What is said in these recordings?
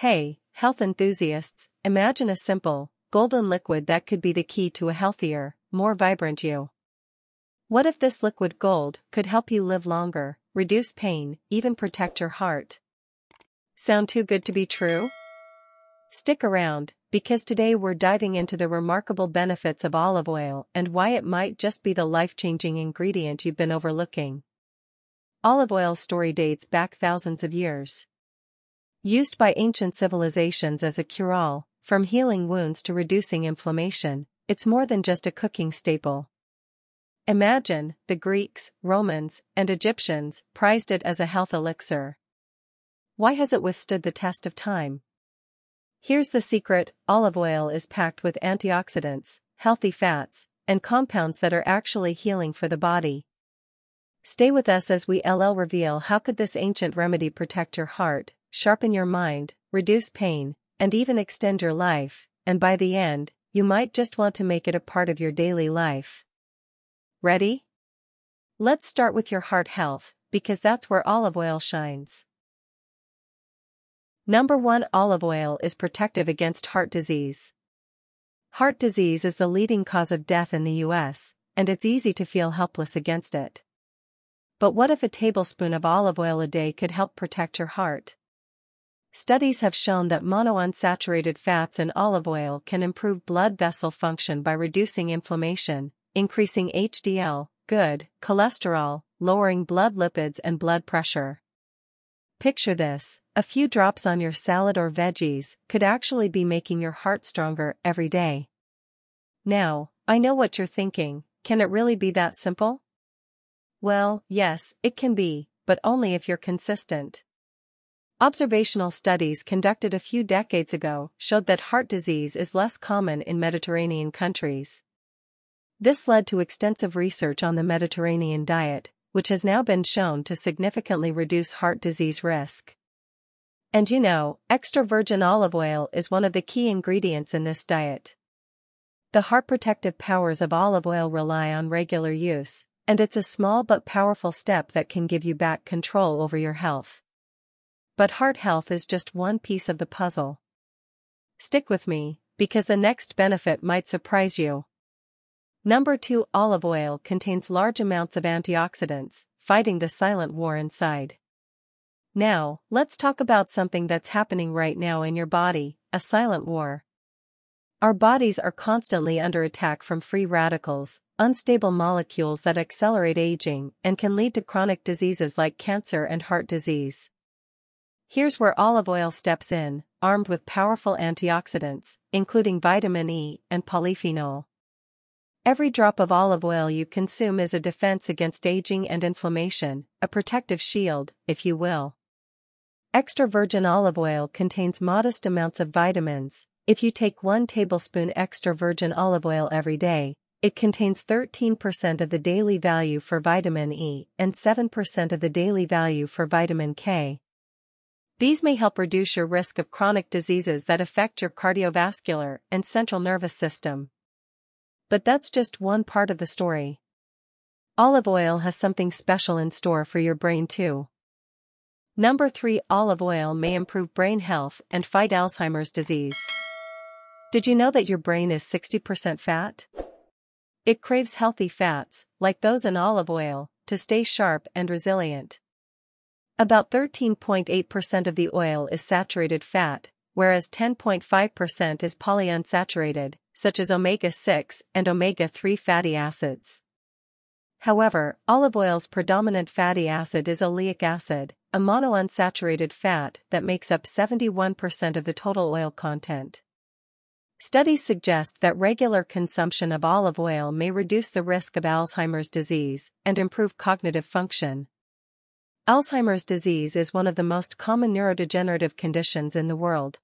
Hey, health enthusiasts, imagine a simple, golden liquid that could be the key to a healthier, more vibrant you. What if this liquid gold could help you live longer, reduce pain, even protect your heart? Sound too good to be true? Stick around, because today we're diving into the remarkable benefits of olive oil and why it might just be the life-changing ingredient you've been overlooking. Olive oil's story dates back thousands of years. Used by ancient civilizations as a cure-all, from healing wounds to reducing inflammation, it's more than just a cooking staple. Imagine, the Greeks, Romans, and Egyptians prized it as a health elixir. Why has it withstood the test of time? Here's the secret: olive oil is packed with antioxidants, healthy fats, and compounds that are actually healing for the body. Stay with us as we reveal how could this ancient remedy protect your heart, sharpen your mind, reduce pain, and even extend your life, and by the end, you might just want to make it a part of your daily life. Ready? Let's start with your heart health, because that's where olive oil shines. Number 1. Olive oil is protective against heart disease. Heart disease is the leading cause of death in the US, and it's easy to feel helpless against it. But what if a tablespoon of olive oil a day could help protect your heart? Studies have shown that monounsaturated fats in olive oil can improve blood vessel function by reducing inflammation, increasing HDL, good cholesterol, lowering blood lipids and blood pressure. Picture this: a few drops on your salad or veggies could actually be making your heart stronger every day. Now, I know what you're thinking: can it really be that simple? Well, yes, it can be, but only if you're consistent. Observational studies conducted a few decades ago showed that heart disease is less common in Mediterranean countries. This led to extensive research on the Mediterranean diet, which has now been shown to significantly reduce heart disease risk. And you know, extra virgin olive oil is one of the key ingredients in this diet. The heart protective powers of olive oil rely on regular use, and it's a small but powerful step that can give you back control over your health. But heart health is just one piece of the puzzle. Stick with me, because the next benefit might surprise you. Number 2. Olive oil contains large amounts of antioxidants, fighting the silent war inside. Now, let's talk about something that's happening right now in your body: a silent war. Our bodies are constantly under attack from free radicals, unstable molecules that accelerate aging and can lead to chronic diseases like cancer and heart disease. Here's where olive oil steps in, armed with powerful antioxidants, including vitamin E and polyphenol. Every drop of olive oil you consume is a defense against aging and inflammation, a protective shield, if you will. Extra virgin olive oil contains modest amounts of vitamins. If you take 1 tablespoon extra virgin olive oil every day, it contains 13% of the daily value for vitamin E and 7% of the daily value for vitamin K. These may help reduce your risk of chronic diseases that affect your cardiovascular and central nervous system. But that's just one part of the story. Olive oil has something special in store for your brain too. Number 3. Olive oil may improve brain health and fight Alzheimer's disease. Did you know that your brain is 60% fat? It craves healthy fats, like those in olive oil, to stay sharp and resilient. About 13.8% of the oil is saturated fat, whereas 10.5% is polyunsaturated, such as omega-6 and omega-3 fatty acids. However, olive oil's predominant fatty acid is oleic acid, a monounsaturated fat that makes up 71% of the total oil content. Studies suggest that regular consumption of olive oil may reduce the risk of Alzheimer's disease and improve cognitive function. Alzheimer's disease is one of the most common neurodegenerative conditions in the world.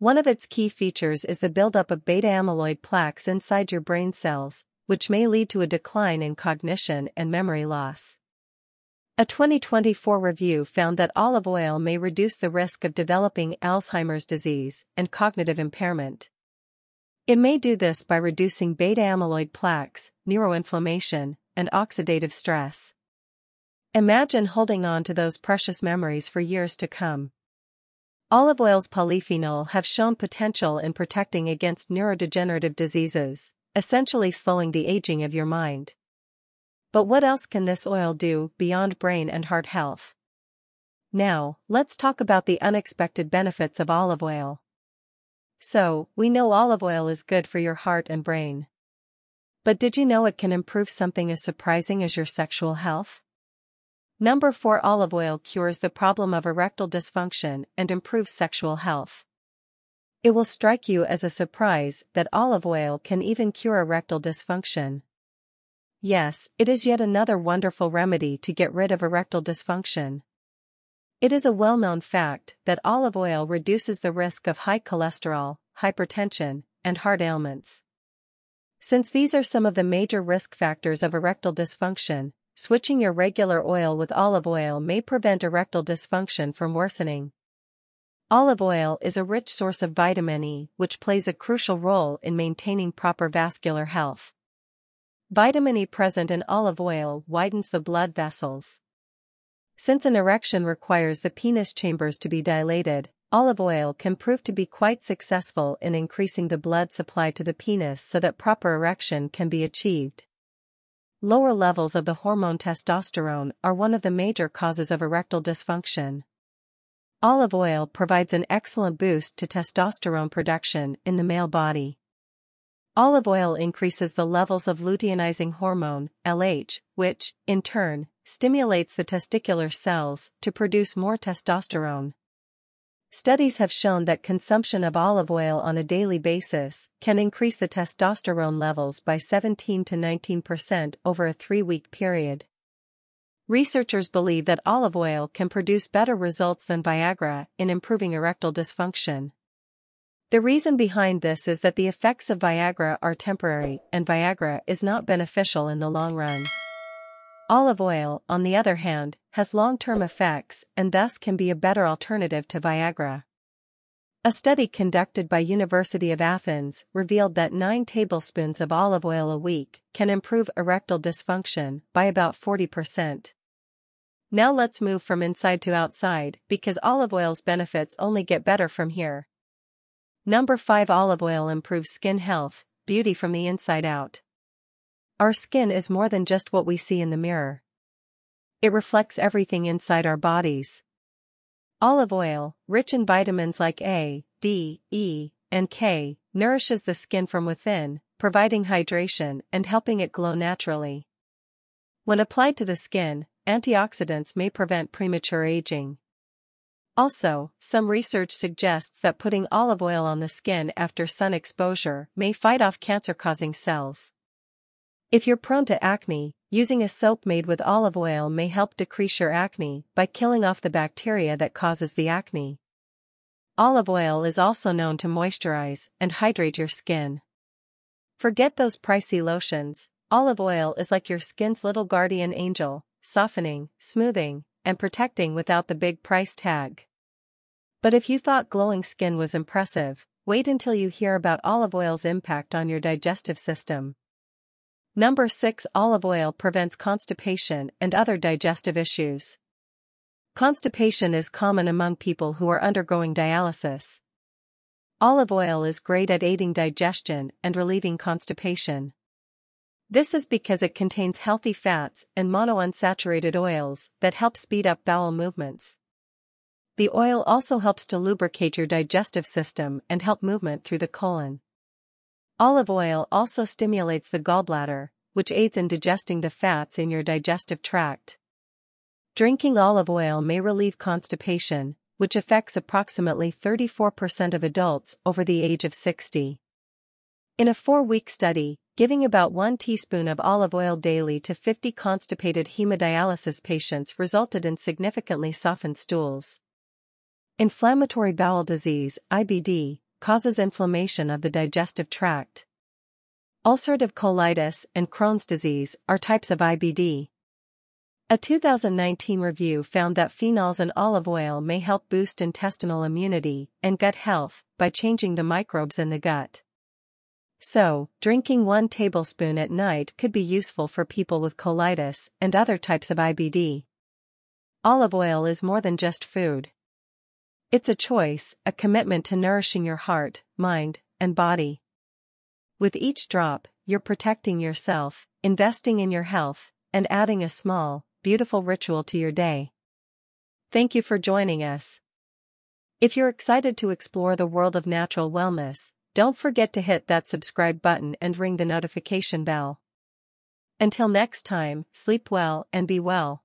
One of its key features is the buildup of beta-amyloid plaques inside your brain cells, which may lead to a decline in cognition and memory loss. A 2024 review found that olive oil may reduce the risk of developing Alzheimer's disease and cognitive impairment. It may do this by reducing beta-amyloid plaques, neuroinflammation, and oxidative stress. Imagine holding on to those precious memories for years to come. Olive oil's polyphenol have shown potential in protecting against neurodegenerative diseases, essentially slowing the aging of your mind. But what else can this oil do beyond brain and heart health? Now, let's talk about the unexpected benefits of olive oil. So, we know olive oil is good for your heart and brain. But did you know it can improve something as surprising as your sexual health? Number 4. Olive oil cures the problem of erectile dysfunction and improves sexual health. It will strike you as a surprise that olive oil can even cure erectile dysfunction. Yes, it is yet another wonderful remedy to get rid of erectile dysfunction. It is a well-known fact that olive oil reduces the risk of high cholesterol, hypertension, and heart ailments. Since these are some of the major risk factors of erectile dysfunction, switching your regular oil with olive oil may prevent erectile dysfunction from worsening. Olive oil is a rich source of vitamin E, which plays a crucial role in maintaining proper vascular health. Vitamin E present in olive oil widens the blood vessels. Since an erection requires the penis chambers to be dilated, olive oil can prove to be quite successful in increasing the blood supply to the penis so that proper erection can be achieved. Lower levels of the hormone testosterone are one of the major causes of erectile dysfunction. Olive oil provides an excellent boost to testosterone production in the male body. Olive oil increases the levels of luteinizing hormone, LH, which, in turn, stimulates the testicular cells to produce more testosterone. Studies have shown that consumption of olive oil on a daily basis can increase the testosterone levels by 17 to 19% over a 3-week period. Researchers believe that olive oil can produce better results than Viagra in improving erectile dysfunction. The reason behind this is that the effects of Viagra are temporary and Viagra is not beneficial in the long run. Olive oil, on the other hand, has long-term effects and thus can be a better alternative to Viagra. A study conducted by University of Athens revealed that 9 tablespoons of olive oil a week can improve erectile dysfunction by about 40%. Now let's move from inside to outside because olive oil's benefits only get better from here. Number 5. Olive oil improves skin health, beauty from the inside out. Our skin is more than just what we see in the mirror. It reflects everything inside our bodies. Olive oil, rich in vitamins like A, D, E, and K, nourishes the skin from within, providing hydration and helping it glow naturally. When applied to the skin, antioxidants may prevent premature aging. Also, some research suggests that putting olive oil on the skin after sun exposure may fight off cancer-causing cells. If you're prone to acne, using a soap made with olive oil may help decrease your acne by killing off the bacteria that causes the acne. Olive oil is also known to moisturize and hydrate your skin. Forget those pricey lotions, olive oil is like your skin's little guardian angel, softening, smoothing, and protecting without the big price tag. But if you thought glowing skin was impressive, wait until you hear about olive oil's impact on your digestive system. Number 6. Olive oil prevents constipation and other digestive issues. Constipation is common among people who are undergoing dialysis. Olive oil is great at aiding digestion and relieving constipation. This is because it contains healthy fats and monounsaturated oils that help speed up bowel movements. The oil also helps to lubricate your digestive system and help movement through the colon. Olive oil also stimulates the gallbladder, which aids in digesting the fats in your digestive tract. Drinking olive oil may relieve constipation, which affects approximately 34% of adults over the age of 60. In a 4-week study, giving about 1 teaspoon of olive oil daily to 50 constipated hemodialysis patients resulted in significantly softened stools. Inflammatory bowel disease, IBD, causes inflammation of the digestive tract. Ulcerative colitis and Crohn's disease are types of IBD. A 2019 review found that phenols in olive oil may help boost intestinal immunity and gut health by changing the microbes in the gut. So, drinking 1 tablespoon at night could be useful for people with colitis and other types of IBD. Olive oil is more than just food. It's a choice, a commitment to nourishing your heart, mind, and body. With each drop, you're protecting yourself, investing in your health, and adding a small, beautiful ritual to your day. Thank you for joining us. If you're excited to explore the world of natural wellness, don't forget to hit that subscribe button and ring the notification bell. Until next time, sleep well and be well.